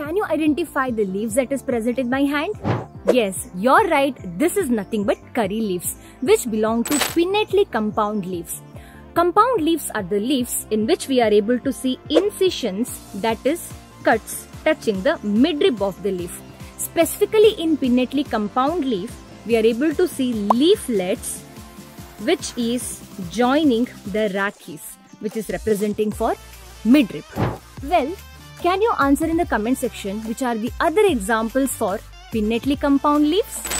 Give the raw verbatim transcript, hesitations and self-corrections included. Can you identify the leaves that is present in my hand? Yes, you're right, this is nothing but curry leaves, which belong to pinnately compound leaves. Compound leaves are the leaves in which we are able to see incisions, that is, cuts touching the midrib of the leaf. Specifically in pinnately compound leaf, we are able to see leaflets, which is joining the rachis, which is representing for midrib. Well, can you answer in the comment section which are the other examples for pinnately compound leaves?